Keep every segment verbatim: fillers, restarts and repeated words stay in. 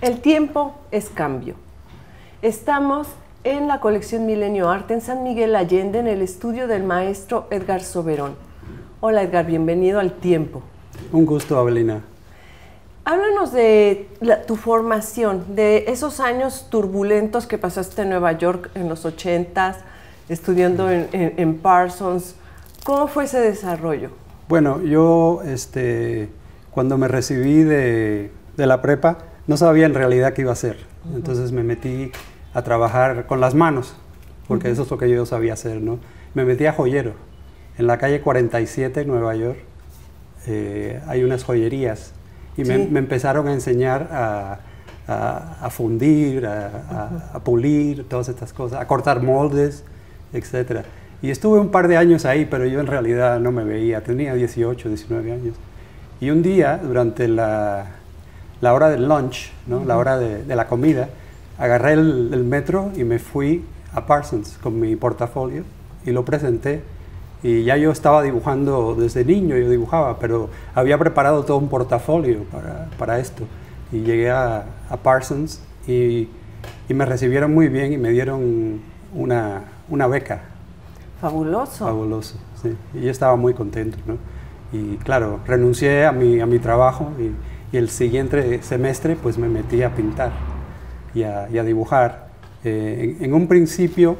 El tiempo es cambio. Estamos en la colección Milenio Arte en San Miguel Allende, en el estudio del maestro Edgar Soberón. Hola Edgar, bienvenido al tiempo. Un gusto, Abelina. Háblanos de la, tu formación, de esos años turbulentos que pasaste en Nueva York en los ochentas, estudiando en, en, en Parsons. ¿Cómo fue ese desarrollo? Bueno, yo este, cuando me recibí de, de la prepa, no sabía en realidad qué iba a hacer, uh-huh. Entonces me metí a trabajar con las manos, porque uh-huh. eso es lo que yo sabía hacer, ¿no? Me metí a joyero, en la calle cuarenta y siete, Nueva York, eh, hay unas joyerías, y ¿sí? me, me empezaron a enseñar a, a, a fundir, a, uh-huh. a, a pulir, todas estas cosas, a cortar moldes, etcétera. Y estuve un par de años ahí, pero yo en realidad no me veía, tenía dieciocho, diecinueve años. Y un día, durante la... la hora del lunch, ¿no? Uh-huh. La hora de, de la comida, agarré el, el metro y me fui a Parsons con mi portafolio y lo presenté. Y ya yo estaba dibujando desde niño, yo dibujaba, pero había preparado todo un portafolio para, para esto. Y llegué a, a Parsons y, y me recibieron muy bien y me dieron una, una beca. Fabuloso. Fabuloso, sí. Y yo estaba muy contento, ¿no? Y claro, renuncié a mi, a mi trabajo y... Y el siguiente semestre, pues me metí a pintar y a, y a dibujar. Eh, en, en un principio,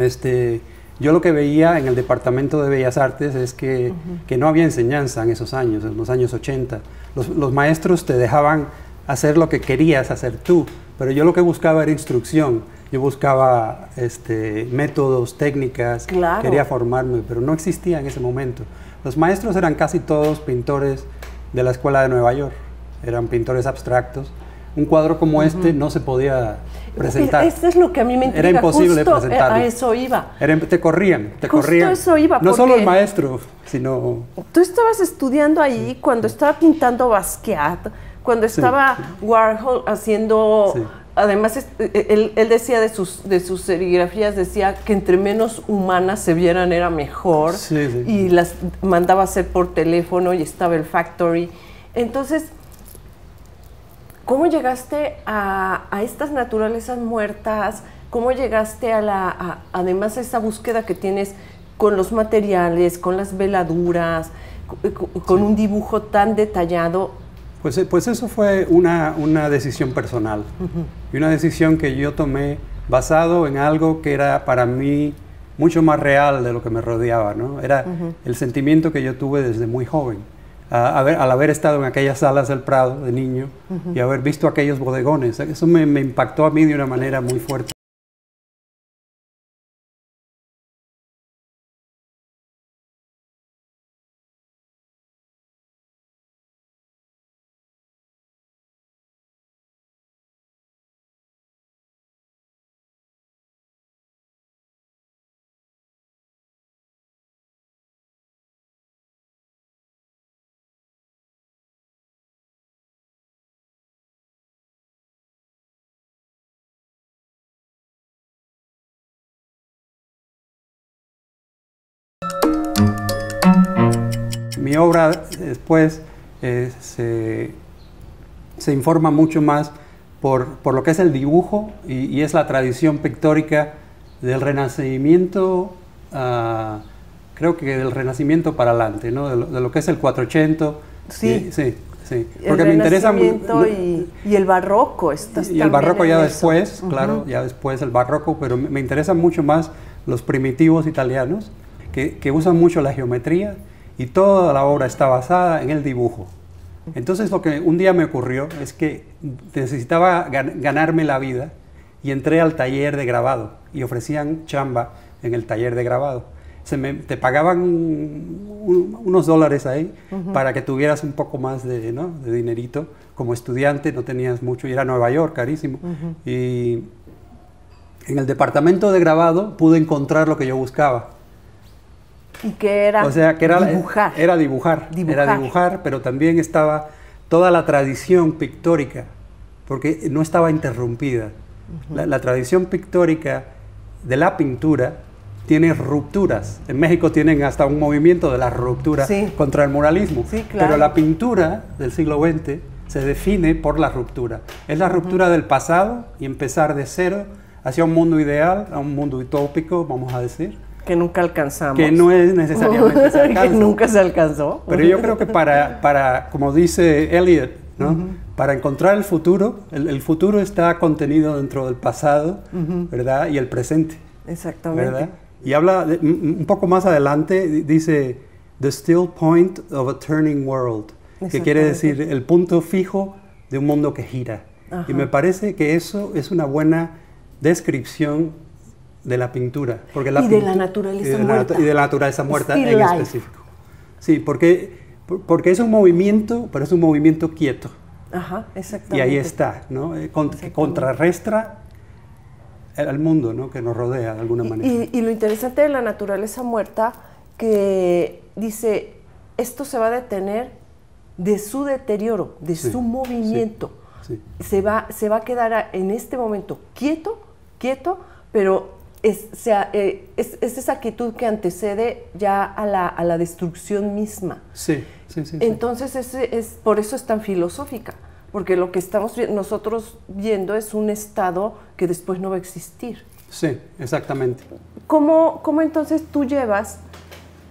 este, yo lo que veía en el Departamento de Bellas Artes es que, uh-huh. que no había enseñanza en esos años, en los años ochenta. Los, los maestros te dejaban hacer lo que querías hacer tú, pero yo lo que buscaba era instrucción. Yo buscaba este, métodos, técnicas, claro. Quería formarme, pero no existía en ese momento. Los maestros eran casi todos pintores de la escuela de Nueva York, eran pintores abstractos. Un cuadro como uh-huh. este no se podía presentar. Este es lo que a mí me intriga. Era imposible presentarlo. A eso iba. Era, te corrían, te justo corrían. Eso iba. No solo el maestro, sino... Tú estabas estudiando ahí sí. cuando estaba pintando Basquiat, cuando estaba sí. Warhol haciendo... Sí. Además, él, él decía de sus, de sus serigrafías, decía que entre menos humanas se vieran era mejor, sí, sí. y las mandaba hacer por teléfono y estaba el factory. Entonces, ¿cómo llegaste a, a estas naturalezas muertas? ¿Cómo llegaste a la, a, además a esa búsqueda que tienes con los materiales, con las veladuras, con, con sí. un dibujo tan detallado? Pues, pues eso fue una, una decisión personal, uh-huh. y una decisión que yo tomé basado en algo que era para mí mucho más real de lo que me rodeaba, ¿no? Era uh-huh. el sentimiento que yo tuve desde muy joven. A, a ver, al haber estado en aquellas salas del Prado de niño uh-huh. y haber visto aquellos bodegones, eso me, me impactó a mí de una manera muy fuerte. Mi obra después eh, se, se informa mucho más por, por lo que es el dibujo y, y es la tradición pictórica del Renacimiento, uh, creo que del Renacimiento para adelante, ¿no? de, lo, de lo que es el cuatrocientos ochenta. Sí, y, sí, sí. Porque el me interesa mucho. Y, y el Barroco. Estás y el Barroco ya después, uh-huh. claro, ya después el Barroco, pero me, me interesan mucho más los primitivos italianos que, que usan mucho la geometría. Y toda la obra está basada en el dibujo. Entonces lo que un día me ocurrió es que necesitaba gan- ganarme la vida y entré al taller de grabado y ofrecían chamba en el taller de grabado. Se me, te pagaban un, unos dólares ahí uh-huh. para que tuvieras un poco más de, ¿no? de dinerito. Como estudiante no tenías mucho y era Nueva York, carísimo. Uh-huh. Y en el departamento de grabado pude encontrar lo que yo buscaba. ¿Y qué era? O sea, que era dibujar. Era dibujar, dibujar. Era dibujar, pero también estaba toda la tradición pictórica, porque no estaba interrumpida. Uh-huh. la, la tradición pictórica de la pintura tiene rupturas. En México tienen hasta un movimiento de la ruptura sí. contra el muralismo. Sí, claro. Pero la pintura del siglo veinte se define por la ruptura. Es la ruptura uh-huh. del pasado y empezar de cero hacia un mundo ideal, a un mundo utópico, vamos a decir. Que nunca alcanzamos. Que no es necesariamente se alcanza. Que nunca se alcanzó. Pero yo creo que para, para como dice Eliot, ¿no? Uh-huh. para encontrar el futuro, el, el futuro está contenido dentro del pasado, uh-huh. ¿verdad? Y el presente. Exactamente. ¿Verdad? Y habla de, un poco más adelante, dice, the still point of a turning world, que quiere decir el punto fijo de un mundo que gira. Ajá. Y me parece que eso es una buena descripción de la pintura. Porque la y, pintu de la naturaleza y de la muerta. Y de la naturaleza muerta en específico. Sí, porque, porque es un movimiento, pero es un movimiento quieto. Ajá, exactamente. Y ahí está, ¿no? Cont que contrarresta al mundo, ¿no? que nos rodea de alguna manera. Y, y, y lo interesante de la naturaleza muerta, que dice, esto se va a detener de su deterioro, de sí, su movimiento. Sí, sí. Se, va, se va a quedar en este momento quieto, quieto, pero es, sea, eh, es, es esa quietud que antecede ya a la, a la destrucción misma. Sí, sí, sí. Entonces, sí. Ese es, por eso es tan filosófica. Porque lo que estamos nosotros viendo es un estado que después no va a existir. Sí, exactamente. ¿Cómo, cómo entonces tú llevas,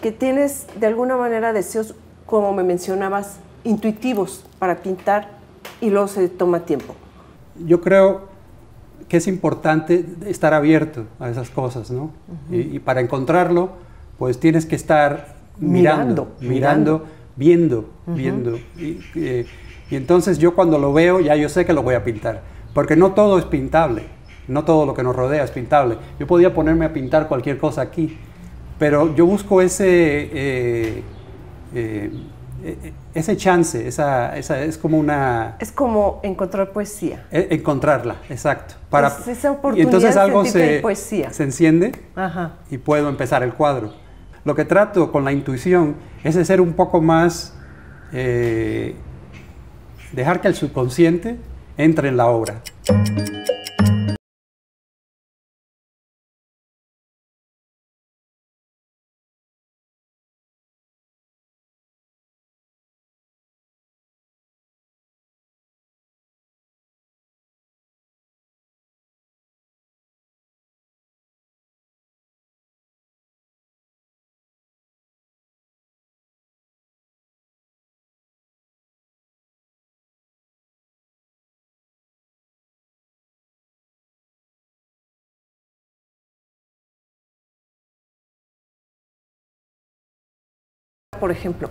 que tienes de alguna manera deseos, como me mencionabas, intuitivos para pintar y luego se toma tiempo? Yo creo que es importante estar abierto a esas cosas, ¿no? Uh-huh. y, y para encontrarlo, pues tienes que estar mirando, mirando, mirando, mirando, viendo, uh-huh. viendo. Y, y, Y entonces yo cuando lo veo ya yo sé que lo voy a pintar, porque no todo es pintable, no todo lo que nos rodea es pintable. Yo podía ponerme a pintar cualquier cosa aquí, pero yo busco ese, eh, eh, ese chance, esa, esa, es como una... Es como encontrar poesía. Eh, encontrarla, exacto. Para, es esa oportunidad, y entonces algo se, poesía. se enciende Ajá. y puedo empezar el cuadro. Lo que trato con la intuición es de ser un poco más... Eh, dejar que el subconsciente entre en la obra. Por ejemplo,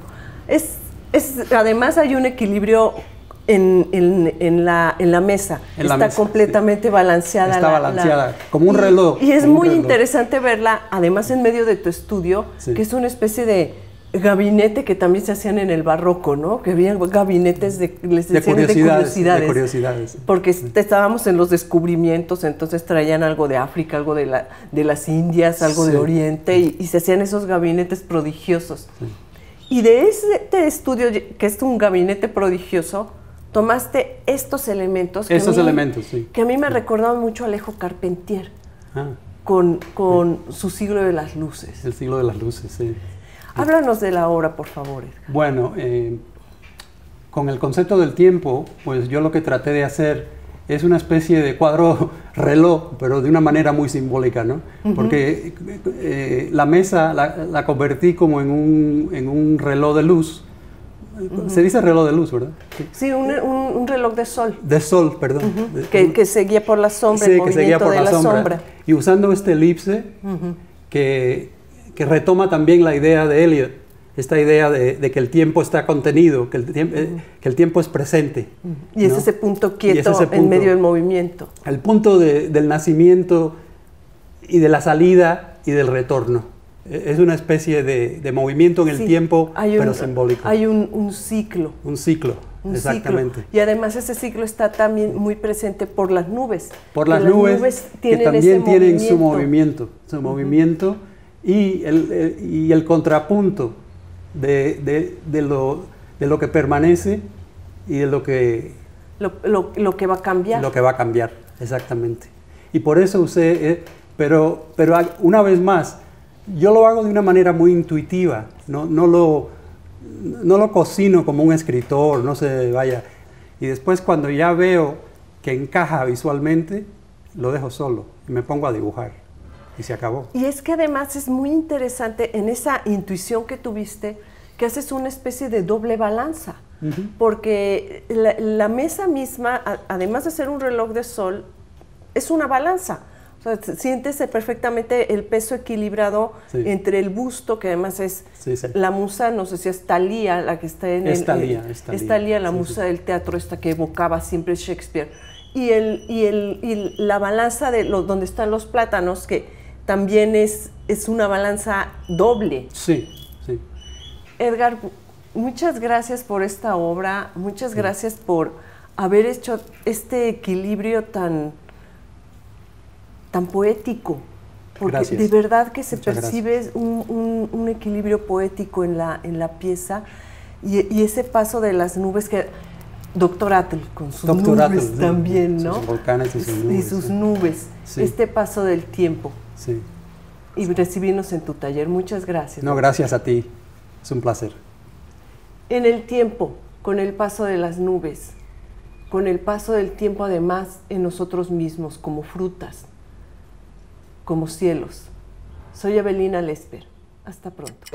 es, es, además hay un equilibrio en, en, en, la, en la mesa, en la está mesa, completamente sí. balanceada. Está la, balanceada, la, como un y, reloj. Y es muy reloj. interesante verla, además en medio de tu estudio, sí. que es una especie de gabinete que también se hacían en el barroco, ¿no? Que había gabinetes de, les de, curiosidades, de, curiosidades, de curiosidades. Porque sí. estábamos en los descubrimientos, entonces traían algo de África, algo de, la, de las Indias, algo sí. de Oriente, y, y se hacían esos gabinetes prodigiosos. Sí. Y de este estudio, que es un gabinete prodigioso, tomaste estos elementos. Que estos a mí, elementos, sí. Que a mí me sí. recordaban mucho a Alejo Carpentier, ah. con, con sí. su siglo de las luces. El siglo de las luces, sí. Háblanos de la obra, por favor, Edgar. Bueno, eh, con el concepto del tiempo, pues yo lo que traté de hacer es una especie de cuadro reloj, pero de una manera muy simbólica, ¿no? Uh-huh. Porque eh, la mesa la, la convertí como en un, en un reloj de luz. Uh-huh. Se dice reloj de luz, ¿verdad? Sí, sí un, un, un reloj de sol. De sol, perdón. Uh-huh. de, que, que se guía por la sombra, sí, el movimiento que se guía por de la, la sombra. sombra. Y usando este elipse, uh-huh. que, que retoma también la idea de Eliot, esta idea de, de que el tiempo está contenido, que el, tiemp uh-huh. que el tiempo es presente. Uh-huh. Y es, ¿no?, ese punto quieto, es ese punto, en medio del movimiento. El punto de, del nacimiento y de la salida y del retorno. Es una especie de, de movimiento en el sí, tiempo, un, pero simbólico. Hay un, un ciclo. Un ciclo, un exactamente. Ciclo. Y además ese ciclo está también muy presente por las nubes. Por las, las nubes, nubes que también tienen movimiento. su movimiento. Su uh-huh. movimiento y el, el, y el contrapunto de, de, de, lo, de lo que permanece y de lo que... Lo, lo, lo que va a cambiar. Lo que va a cambiar, exactamente. Y por eso usé... Eh, pero, pero una vez más... Yo lo hago de una manera muy intuitiva, no, no, lo, no lo cocino como un escritor, no sé, vaya. Y después cuando ya veo que encaja visualmente, lo dejo solo y me pongo a dibujar y se acabó. Y es que además es muy interesante en esa intuición que tuviste, que haces una especie de doble balanza, uh-huh. porque la, la mesa misma, a, además de ser un reloj de sol, es una balanza. O sea, sientes perfectamente el peso equilibrado sí. entre el busto, que además es sí, sí. la musa, no sé si es Talía, la que está en el... Es Talía, es Talía. Es Talía, la sí, musa sí. del teatro, esta que evocaba siempre Shakespeare. Y, el, y, el, y la balanza de lo, donde están los plátanos, que también es, es una balanza doble. Sí, sí. Edgar, muchas gracias por esta obra, muchas sí. gracias por haber hecho este equilibrio tan... tan poético, porque gracias. de verdad que se Muchas percibe un, un, un equilibrio poético en la, en la pieza y, y ese paso de las nubes que... Doctor Atl, con sus Doctor nubes Atl, también, sí, ¿no? Sus volcanes y sus nubes. Y sus nubes, sí. este paso del tiempo. Sí. Y recibirnos en tu taller. Muchas gracias. No, gracias a ti. Es un placer. En el tiempo, con el paso de las nubes, con el paso del tiempo además en nosotros mismos, como frutas, como cielos. Soy Avelina Lésper. Hasta pronto.